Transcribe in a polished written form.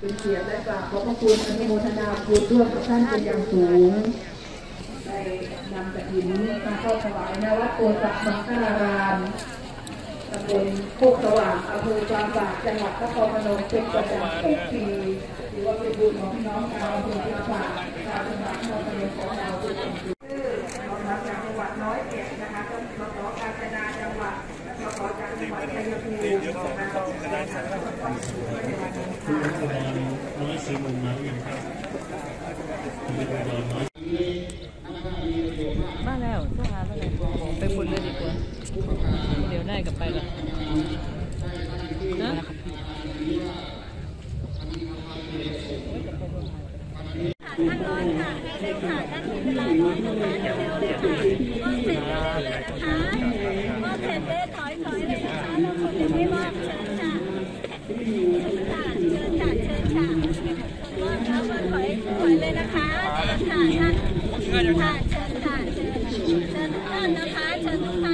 เป็นเกียรติได้กราบขอบพระคุณอนุโมทนาบุญร่วมกับท่านเป็นอย่างสูงได้นำกฐินมาเข้าถวายณวัดโกศมังคลารามตำบลโคกสว่างอำเภอจอมปลาจังหวัดนครพนมเป็นประจำทุกปีถือว่าเป็นบุญของพี่น้องชาวอำเภอจอมปลาชาวจังหวัดนครพนมของเราทุกคนคุณรัฐบาลน้อยซื้อมุมมาหรือยังครับคุณรัฐบาลน้อยมาแล้วช่วงนั้นเลยไปฝุ่นเลยดีกว่าเดี๋ยวได้กลับไปละนะท่านร้อนค่ะเร็วค่ะท่านมีเวลาน้อยหนึ่งนะเร็วๆเลยค่ะมอบเสร็จเลยนะคะมอบเสร็จเลยถอยเลยนะคะเราคนยังไม่มอบเชิญค่ะเชิญค่ะเลยนะคะเชิญค่ะเชิญค่ะเชิญทุกท่านนะคะเชิญทุกท่าน